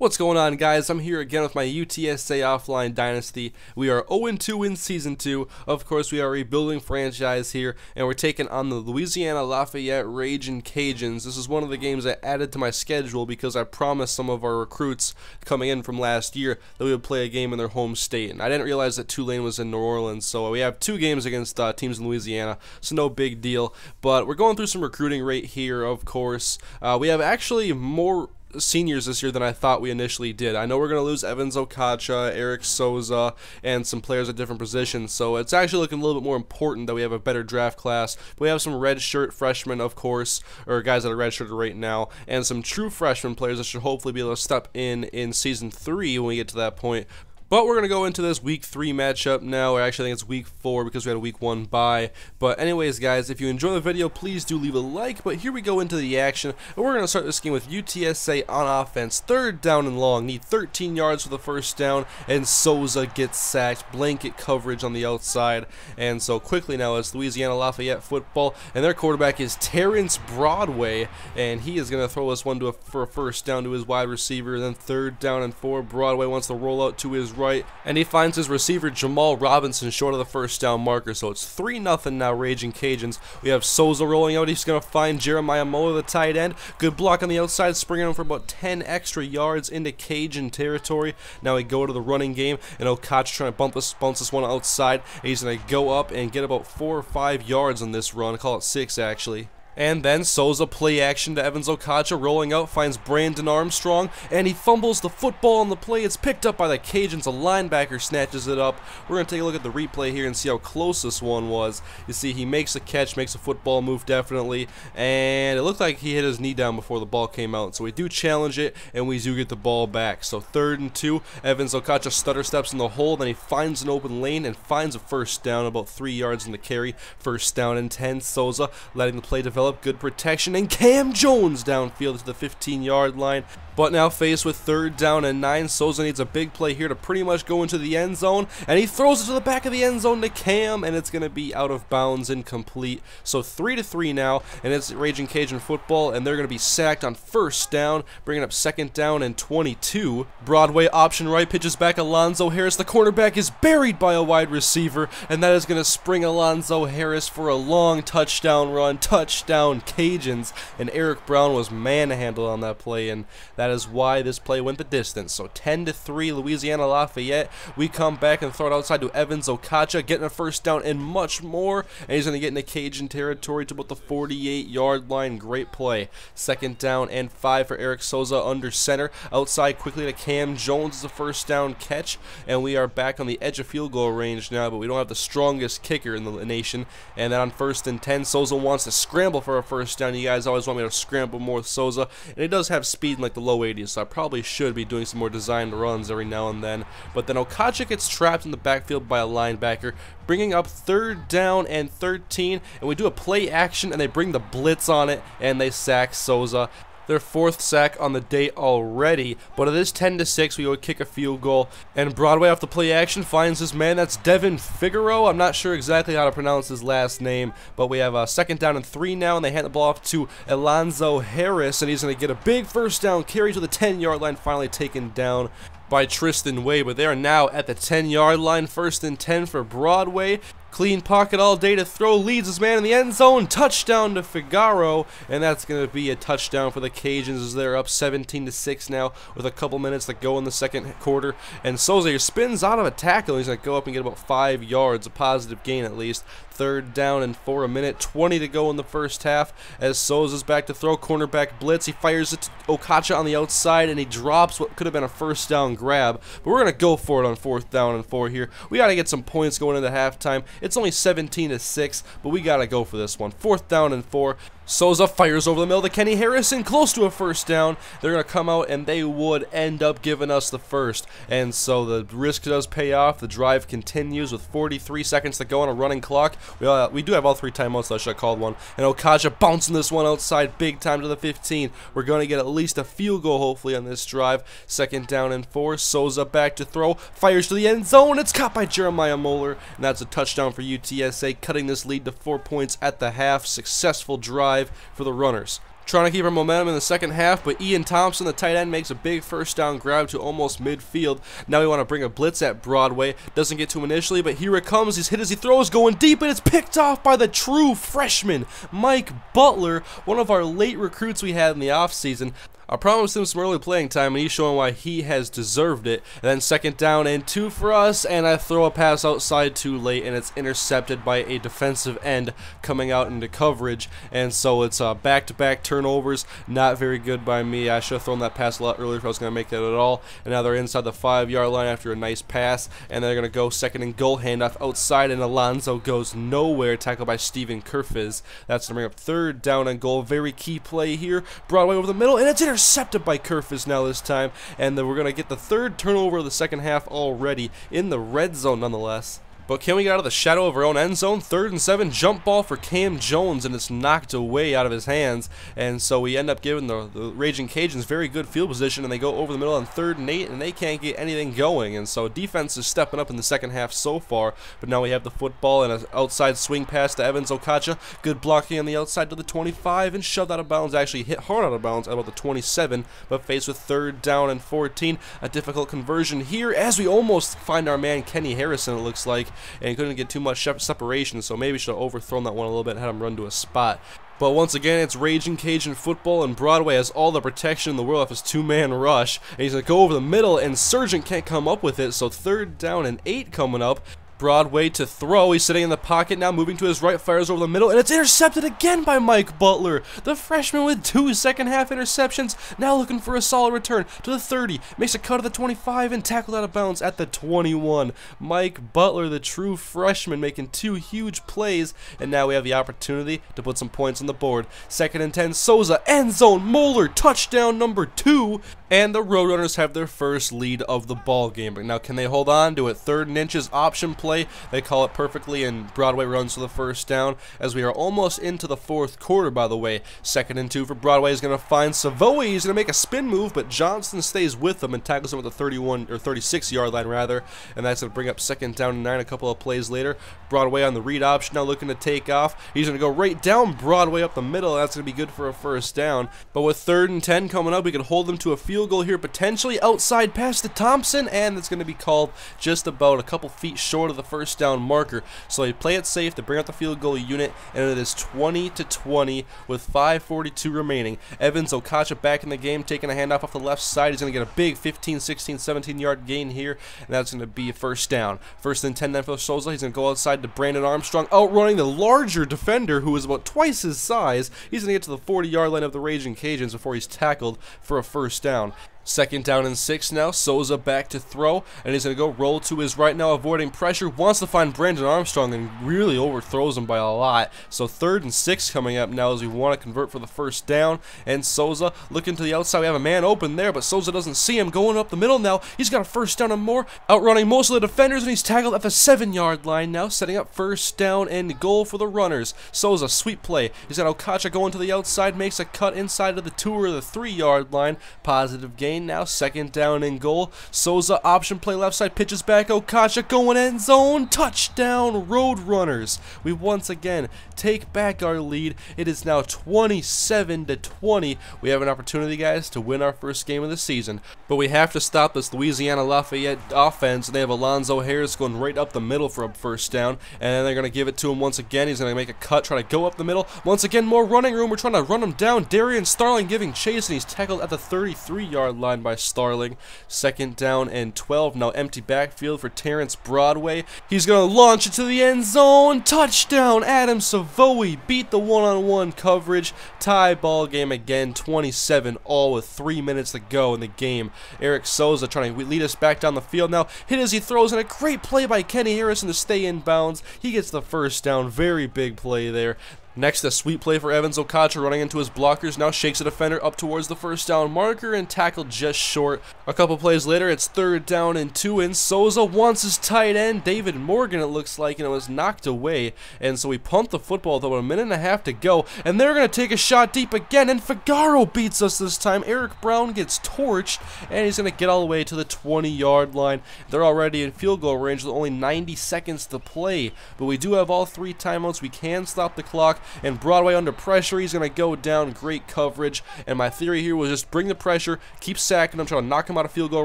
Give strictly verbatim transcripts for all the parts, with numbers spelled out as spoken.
What's going on, guys? I'm here again with my U T S A Offline Dynasty. We are oh and two in Season two. Of course, we are a rebuilding franchise here, and we're taking on the Louisiana Lafayette Ragin' Cajuns. This is one of the games I added to my schedule because I promised some of our recruits coming in from last year that we would play a game in their home state, and I didn't realize that Tulane was in New Orleans, so we have two games against uh, teams in Louisiana, so no big deal. But we're going through some recruiting right here, of course. Uh, we have actually more seniors this year than I thought we initially did. I know we're going to lose Evans Okacha, Eric Soza, and some players at different positions, so it's actually looking a little bit more important that we have a better draft class. But we have some redshirt freshmen, of course, or guys that are redshirted right now, and some true freshman players that should hopefully be able to step in in Season three when we get to that point. But we're going to go into this Week three matchup now, or actually I think it's Week four because we had a Week one bye. But anyways, guys, if you enjoy the video, please do leave a like. But here we go into the action, and we're going to start this game with U T S A on offense. Third down and long, need thirteen yards for the first down, and Soza gets sacked. Blanket coverage on the outside, and so quickly now it's Louisiana Lafayette football, and their quarterback is Terrence Broadway, and he is going to throw us one to a, for a first down to his wide receiver. Then third down and four, Broadway wants to roll out to his right, and he finds his receiver Jamal Robinson short of the first down marker. So it's three nothing now, Ragin' Cajuns. We have Soza rolling out. He's going to find Jeremiah Mola, the tight end. Good block on the outside, springing him for about ten extra yards into Cajun territory. Now we go to the running game, and Okacha trying to bump this, bounce this one outside. He's going to go up and get about four or five yards on this run. I call it six, actually. And then Soza play action to Evans Okacha, rolling out, finds Brandon Armstrong, and he fumbles the football on the play. It's picked up by the Cajuns. A linebacker snatches it up. We're going to take a look at the replay here and see how close this one was. You see, he makes a catch, makes a football move definitely, and it looked like he hit his knee down before the ball came out. So we do challenge it, and we do get the ball back. So third and two, Evans Okacha stutter steps in the hole, then he finds an open lane and finds a first down, about three yards in the carry. First down and ten, Soza letting the play develop. Good protection, and Cam Jones downfield to the fifteen yard line. But now faced with third down and nine, Soza needs a big play here to pretty much go into the end zone, and he throws it to the back of the end zone to Cam, and it's going to be out of bounds, incomplete. So three to three now, and it's Ragin' Cajun football, and they're going to be sacked on first down, bringing up second down and twenty-two. Broadway option right, pitches back Alonzo Harris. The cornerback is buried by a wide receiver, and that is going to spring Alonzo Harris for a long touchdown run. Touchdown down Cajuns, and Eric Brown was manhandled on that play, and that is why this play went the distance. So ten to three, Louisiana Lafayette. We come back and throw it outside to Evans Okacha, getting a first down and much more, and he's going to get into Cajun territory to about the forty-eight yard line. Great play. Second down and five for Eric Soza under center. Outside quickly to Cam Jones is a first down catch, and we are back on the edge of field goal range now, but we don't have the strongest kicker in the nation. And then on first and ten, Soza wants to scramble for a first down. You guys always want me to scramble more with Soza, and he does have speed in like the low eighties, so I probably should be doing some more designed runs every now and then. But then Okacha gets trapped in the backfield by a linebacker, bringing up third down and thirteen, and we do a play action, and they bring the blitz on it, and they sack Soza. Their fourth sack on the day already, but it is ten to six. We would kick a field goal, and Broadway off the play action finds his man. That's Devin Figaro. I'm not sure exactly how to pronounce his last name, but we have a second down and three now, and they hand the ball off to Alonzo Harris, and he's going to get a big first down carry to the ten yard line, finally taken down by Tristan Way. But they are now at the ten yard line, first and ten for Broadway. Clean pocket all day to throw, leads his man in the end zone, touchdown to Figaro, and that's going to be a touchdown for the Cajuns as they're up seventeen to six now with a couple minutes to go in the second quarter. And Soza spins out of a tackle. He's going to go up and get about five yards, a positive gain at least. Third down and four, a minute twenty to go in the first half as Soza's back to throw. Cornerback blitz, he fires it to Okacha on the outside, and he drops what could have been a first down grab, but we're going to go for it on fourth down and four here. We got to get some points going into halftime. It's only seventeen to six, but we got to go for this one. Fourth down and four. Soza fires over the middle to Kenny Harrison, close to a first down. They're going to come out, and they would end up giving us the first. And so the risk does pay off. The drive continues with forty-three seconds to go on a running clock. We, uh, we do have all three timeouts, so I should have called one. And Okacha bouncing this one outside big time to the fifteen. We're going to get at least a field goal, hopefully, on this drive. Second down and four. Soza back to throw. Fires to the end zone. It's caught by Jeremiah Moeller, and that's a touchdown for U T S A, cutting this lead to four points at the half. Successful drive for the Runners. trying to keep her momentum in the second half, but Ian Thompson, the tight end, makes a big first down grab to almost midfield. Now we want to bring a blitz at Broadway. Doesn't get to him initially, but here it comes. He's hit as he throws, going deep, and it's picked off by the true freshman, Mike Butler, one of our late recruits we had in the offseason. I promised him some early playing time, and he's showing why he has deserved it. And then second down and two for us, and I throw a pass outside too late, and it's intercepted by a defensive end coming out into coverage. And so it's uh, back-to-back turnovers. Not very good by me. I should have thrown that pass a lot earlier if I was going to make that at all. And now they're inside the five-yard line after a nice pass, and they're going to go second and goal, handoff outside, and Alonzo goes nowhere, tackled by Steven Kurfus. That's going to bring up third down and goal. Very key play here. Broadway over the middle, and it's intercepted. Intercepted by Kurfus now this time, and then we're going to get the third turnover of the second half already in the red zone nonetheless. But can we get out of the shadow of our own end zone? Third and seven, jump ball for Cam Jones, and it's knocked away out of his hands. And so we end up giving the, the Ragin' Cajuns very good field position, and they go over the middle on third and eight, and they can't get anything going. And so defense is stepping up in the second half so far, but now we have the football and an outside swing pass to Evans Okacha. Good blocking on the outside to the twenty-five, and shoved out of bounds, actually hit hard out of bounds at about the twenty-seven, but faced with third down and fourteen. A difficult conversion here as we almost find our man Kenny Harrison, it looks like. And couldn't get too much separation, so maybe should have overthrown that one a little bit and had him run to a spot. But once again, it's Ragin' Cajun football, and Broadway has all the protection in the world off his two-man rush. And he's going to go over the middle, and Sergeant can't come up with it, so third down and eight coming up. Broadway to throw. He's sitting in the pocket now, moving to his right, fires over the middle, and it's intercepted again by Mike Butler. The freshman with two second half interceptions, now looking for a solid return to the thirty, makes a cut to the twenty-five, and tackled out of bounds at the twenty-one. Mike Butler, the true freshman, making two huge plays, and now we have the opportunity to put some points on the board. Second and ten, Soza, end zone, Moeller, touchdown number two, and the Roadrunners have their first lead of the ball game. But now can they hold on to it? Third and inches, option play. They call it perfectly, and Broadway runs for the first down as we are almost into the fourth quarter, by the way. Second and two for Broadway is going to find Savoie. He's going to make a spin move, but Johnston stays with him and tackles him at the thirty-one or thirty-six yard line, rather. And that's going to bring up second down and nine a couple of plays later. Broadway on the read option now looking to take off. He's going to go right down Broadway up the middle. That's going to be good for a first down. But with third and ten coming up, we could hold them to a field goal here, potentially outside pass to Thompson, and it's going to be called just about a couple feet short of the the first down marker. So they play it safe to bring out the field goal unit, and it is twenty to twenty with five forty-two remaining. Evans Okacha back in the game, taking a handoff off the left side. He's going to get a big fifteen, sixteen, seventeen yard gain here, and that's going to be a first down. First and ten for Soza. He's going to go outside to Brandon Armstrong, outrunning the larger defender who is about twice his size. He's going to get to the forty yard line of the Ragin' Cajuns before he's tackled for a first down. Second down and six now, Soza back to throw, and he's going to go roll to his right now, avoiding pressure, wants to find Brandon Armstrong, and really overthrows him by a lot. So third and six coming up now as we want to convert for the first down, and Soza looking to the outside. We have a man open there, but Soza doesn't see him, going up the middle now. He's got a first down and more, outrunning most of the defenders, and he's tackled at the seven yard line now, setting up first down and goal for the Runners. Soza, sweet play. He's got Okacha going to the outside, makes a cut inside of the two or the three yard line, positive game. Now second down and goal. Soza option play left side, pitches back, Okacha going end zone, touchdown Roadrunners. We once again take back our lead. It is now twenty-seven to twenty. We have an opportunity, guys, to win our first game of the season, but we have to stop this Louisiana Lafayette offense, and they have Alonzo Harris going right up the middle for a first down, and then they're going to give it to him once again. He's going to make a cut, try to go up the middle. Once again, more running room. We're trying to run him down. Darian Starling giving chase, and he's tackled at the thirty-three yard line line by Starling. Second down and twelve now, empty backfield for Terrence Broadway. He's going to launch it to the end zone, touchdown Adam Savoie. Beat the one-on-one coverage, tie ball game again, twenty-seven all with three minutes to go in the game. Eric Soza trying to lead us back down the field now, hit as he throws, and a great play by Kenny Harrison to stay in bounds. He gets the first down, very big play there. Next, a sweet play for Evans Okacha, running into his blockers now, shakes a defender up towards the first down marker and tackled just short. A couple plays later, it's third down and two, and Soza wants his tight end, David Morgan, it looks like, and it was knocked away. And so we pumped the football with about a minute and a half to go, and they're going to take a shot deep again, and Figaro beats us this time. Eric Brown gets torched, and he's going to get all the way to the twenty-yard line. They're already in field goal range with only ninety seconds to play, but we do have all three timeouts. We can stop the clock. and Broadway under pressure, he's going to go down. Great coverage, and my theory here was just bring the pressure, keep sacking him, trying to knock him out of field goal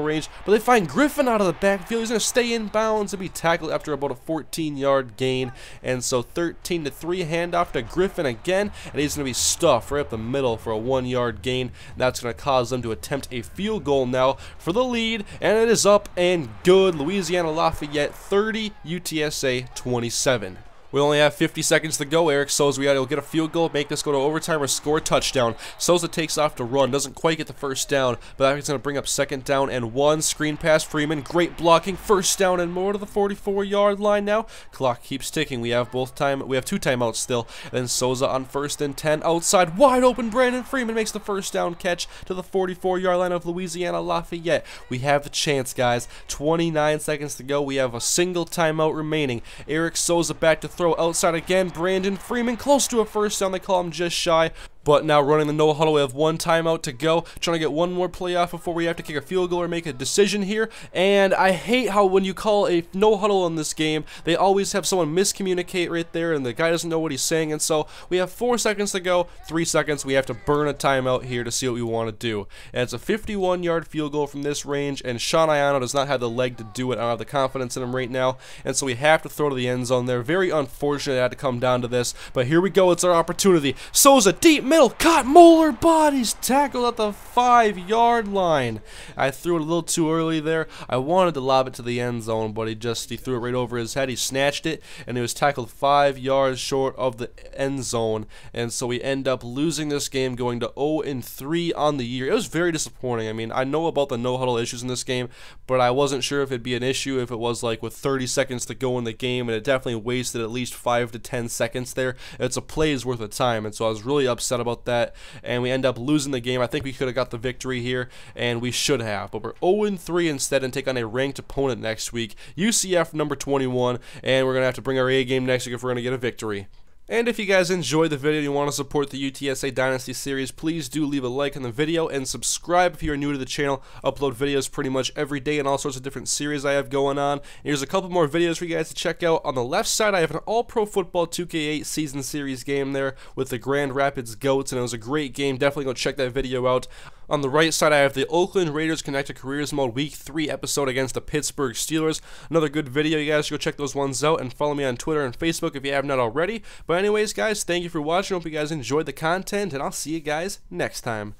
range, but they find Griffin out of the backfield. He's going to stay in bounds and be tackled after about a fourteen yard gain, and so thirteen to three handoff to Griffin again, and he's going to be stuffed right up the middle for a one yard gain. That's going to cause them to attempt a field goal now for the lead, and it is up and good. Louisiana Lafayette thirty, U T S A twenty-seven. We only have fifty seconds to go. Eric Soza will get a field goal, make this go to overtime, or score a touchdown. Soza takes off to run, doesn't quite get the first down, but that's going to bring up second down and one. Screen pass, Freeman, great blocking, first down and more to the forty-four yard line now. Clock keeps ticking. We have both time, we have two timeouts still. And then Soza on first and ten, outside, wide open. Brandon Freeman makes the first down catch to the forty-four yard line of Louisiana Lafayette. We have the chance, guys. twenty-nine seconds to go. We have a single timeout remaining. Eric Soza back to throw, outside again. Brandon Freeman close to a first down. They call him just shy. But now running the no huddle, we have one timeout to go. Trying to get one more playoff before we have to kick a field goal or make a decision here. And I hate how when you call a no huddle in this game, they always have someone miscommunicate right there and the guy doesn't know what he's saying. And so we have four seconds to go, three seconds. We have to burn a timeout here to see what we want to do. And it's a fifty-one yard field goal from this range, and Sean Iano does not have the leg to do it. I don't have the confidence in him right now. And so we have to throw to the end zone there. Very unfortunate it had to come down to this. But here we go. It's our opportunity. Soza, deep mid. Caught Moeller, bodies tackled at the five yard line. I threw it a little too early there. I wanted to lob it to the end zone, but he just he threw it right over his head. He snatched it, and he was tackled five yards short of the end zone. And so we end up losing this game, going to oh and three on the year. It was very disappointing. I mean, I know about the no huddle issues in this game, but I wasn't sure if it'd be an issue if it was like with thirty seconds to go in the game, and it definitely wasted at least five to ten seconds there. It's a play's worth of time, and so I was really upset about about that, and we end up losing the game. I think we could have got the victory here, and we should have, but we're oh and three instead and take on a ranked opponent next week, U C F number twenty-one, and we're going to have to bring our A game next week if we're going to get a victory. And if you guys enjoyed the video and you want to support the U T S A Dynasty series, please do leave a like on the video and subscribe if you're new to the channel. Upload videos pretty much every day and all sorts of different series I have going on. And here's a couple more videos for you guys to check out. On the left side, I have an All-Pro Football two K eight season series game there with the Grand Rapids Goats, and it was a great game. Definitely go check that video out. On the right side, I have the Oakland Raiders Connected Careers Mode Week three episode against the Pittsburgh Steelers. Another good video. You guys should go check those ones out, and follow me on Twitter and Facebook if you have not already. But anyways, guys, thank you for watching. Hope you guys enjoyed the content, and I'll see you guys next time.